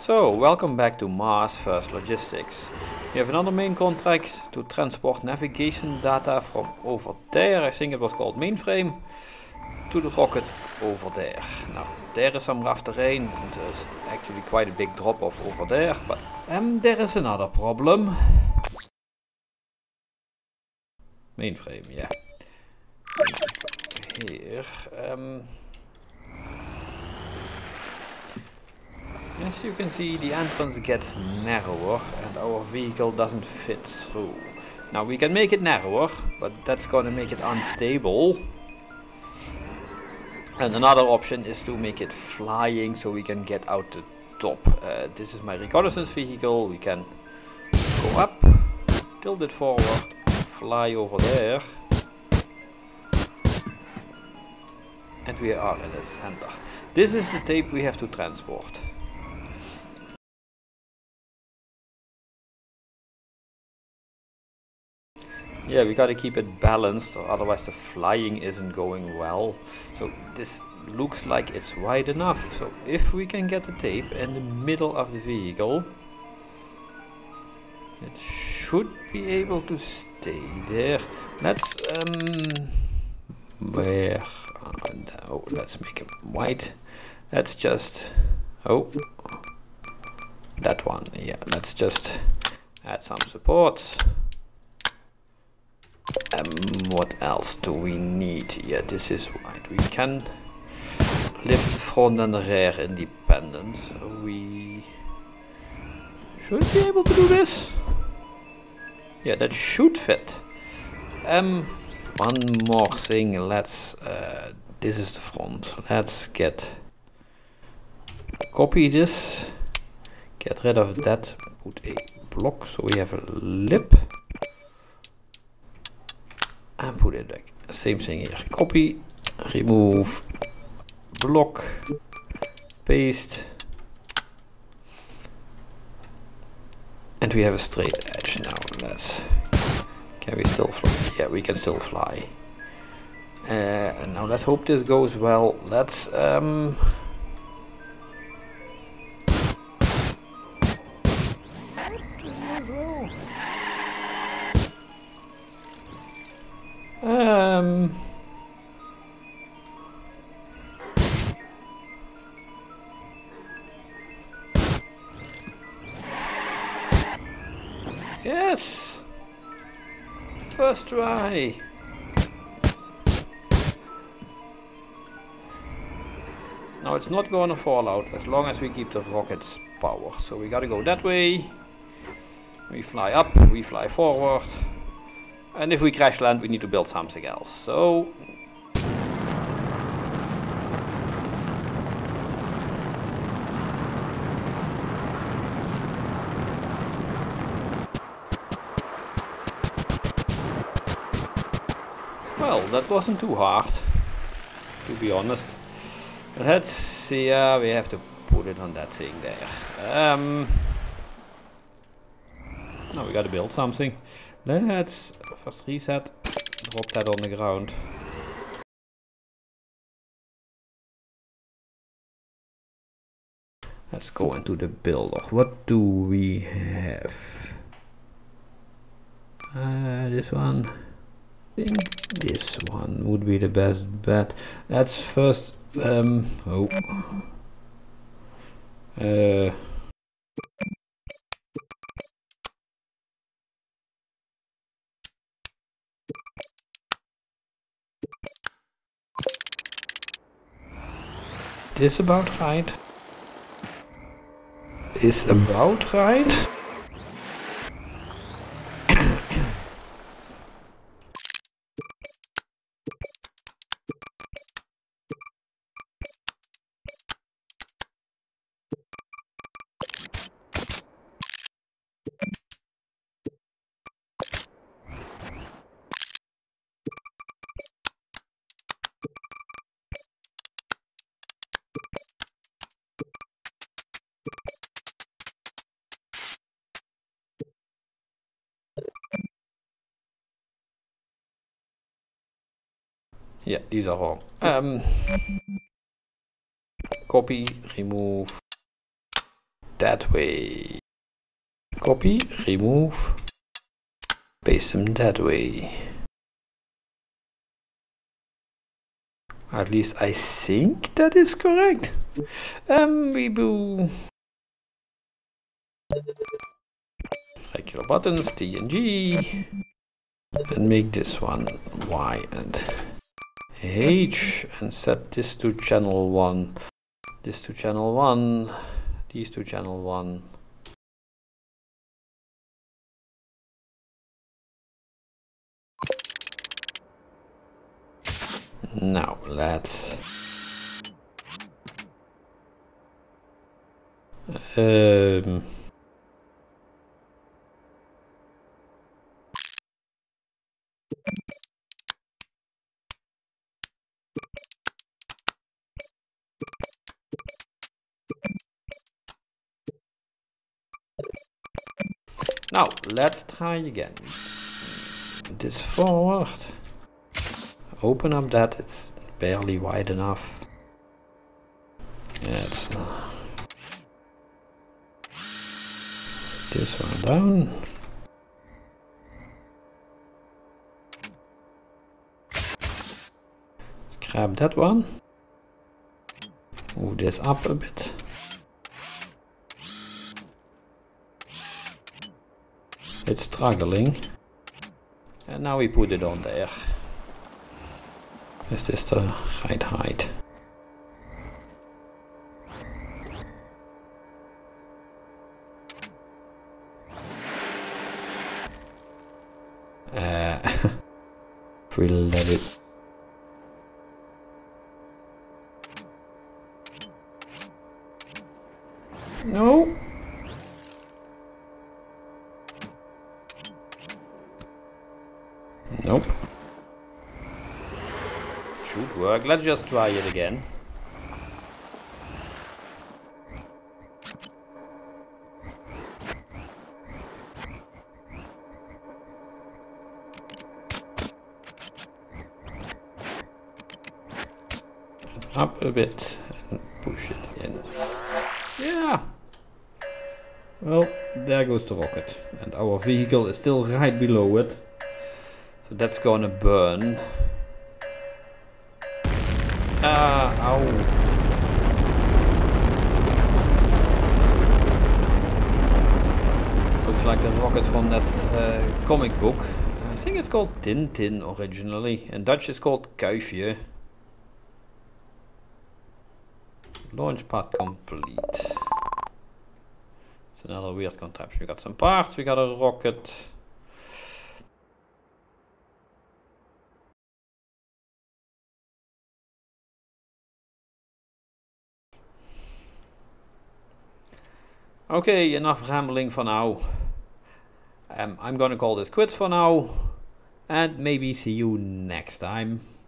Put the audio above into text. So, welcome back to Mars First Logistics. We have another main contract to transport navigation data from over there, I think it was called mainframe, to the rocket over there. Now, there is some rough terrain, and there's actually quite a big drop off over there, but there is another problem. Mainframe, yeah. Here, as you can see, the entrance gets narrower and our vehicle doesn't fit through. Now we can make it narrower, but that's going to make it unstable. And another option is to make it flying so we can get out the top. This is my reconnaissance vehicle. We can go up, tilt it forward, fly over there. And we are in the center. This is the tape we have to transport. Yeah, we gotta keep it balanced, or otherwise the flying isn't going well. So this looks like it's wide enough. So if we can get the tape in the middle of the vehicle, it should be able to stay there. Let's let's make it white. Let's just that one. Yeah, let's just add some supports. What else do we need? Yeah, this is right. We can lift front and rear independent. We should be able to do this. Yeah, that should fit. One more thing. Let's. This is the front. Let's copy this. Get rid of that. Put a block so we have a lip. And put it back. Same thing here. Copy, remove, block, paste. And we have a straight edge now. Can we still fly? Yeah, we can still fly. Now let's hope this goes well. Let's yes! First try! Now it's not gonna fall out as long as we keep the rocket's power. So we gotta go that way. We fly up, we fly forward. And if we crash land, we need to build something else. So well, that wasn't too hard, to be honest. Let's see, we have to put it on that thing there. Now we gotta build something. Let's first reset, drop that on the ground. Let's go into the builder. What do we have? This one. I think this one would be the best bet. Let's first Is about right. Is about right. Yeah, these are wrong. Copy, remove, that way. Copy, remove, paste them that way. At least I think that is correct. We do regular buttons, T and G, and make this one Y and H, and set this to channel 1, this to channel 1, these to channel 1. Now let's now let's try again. This forward. Open up that, it's barely wide enough. Let's this one down. Let's grab that one. Move this up a bit. It's struggling. And now we put it on there. Is this the right height? If we let it. No. Nope. Should work. Let's just try it again. Up a bit and push it in. Yeah! Well, there goes the rocket. And our vehicle is still right below it. So that's gonna burn. Ow. Looks like the rocket from that comic book. I think it's called Tintin originally. In Dutch it's called Kuifje. Launch pad complete. It's another weird contraption. We got some parts, we got a rocket. Okay, enough rambling for now. I'm gonna call this quits for now, and maybe see you next time.